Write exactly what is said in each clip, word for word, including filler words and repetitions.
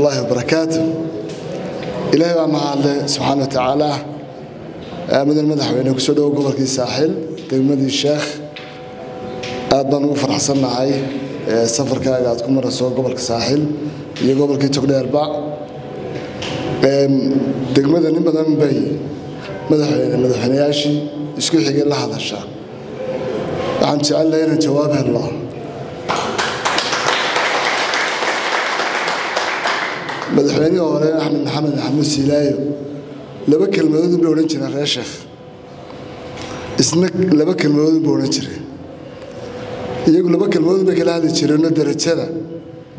الله وبركاته. إلهي ومع الله سبحانه وتعالى من المدح وإنك سودو قبرك الساحل تلمد الشيخ أبان وفرح صنع عي سفر كأعدكم الرسول قبرك الساحل يقبرك تقدر أربع تلمد نبض من بي مدح مدح نياشي يسكت حق الله هذا الشيء عم سأل لنا جوابه الله مدحوني وراء أحمد محمد محمود سيلايو لبكر المدن بورنتشر يا شيخ اسمك لبكر المدن بورنتشر يقول لبكر المدن بكلها اللي تشرين ودرتشلا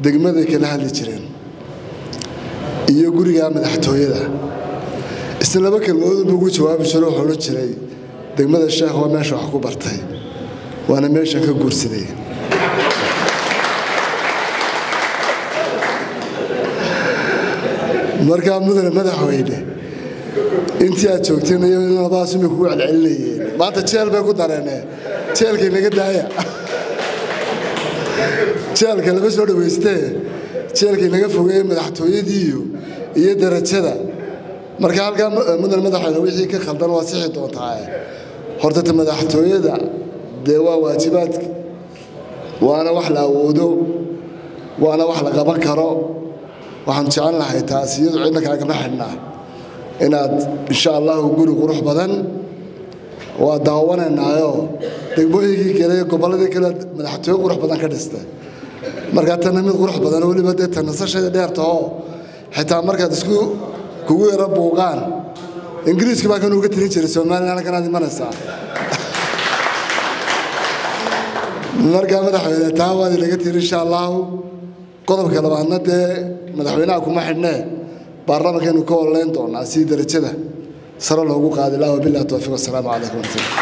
دقمة كلها اللي تشرين يقول يا مدحته يلا اسم لبكر المدن بيقول شباب شروح ورتشري دقمة الشيخ هو ماشي حكو برتاي وأنا ماشي كقول سيدي مركب مدن مدحوينه أنت يا توكتين يوم أنا باسمك هو العلي ما تشيل بقول دارنا تشيل كي نقد دايا تشيل كي لبس ورد ويستة تشيل كي نقد فوقي مدحتوي ديو يدرت شذا مركب كم مدن مدحوينه ويجي كخلدان واسعة وطاعة هرتة مدحتوي ده دوا واجباتك وأنا وحلا ودو وأنا وحلا قبكرة وحن تعلنا هاي تأسيس وعندك على جناحنا إن إن شاء الله يقولوا قروح بدن ودعوانا نعيو تقبلي كده قبل كده من حتى قروح بدن كرسته مرقتنا من قروح بدن واللي بديت نصش هذا دارته حتى مرقت سكو كوي رب وقان إنجليز كمان كانوا قتلين شرسوا ما أنا كان عندي مناسع مرقت ما تحوي تعوض اللي قتلين إن شاء الله قرب كلام عنا ده مدحوناكم ما حنا برا كانوا كولين دون عسيد رجله صار له وقوع هذا لا وبالله توفيق السلام عليكم.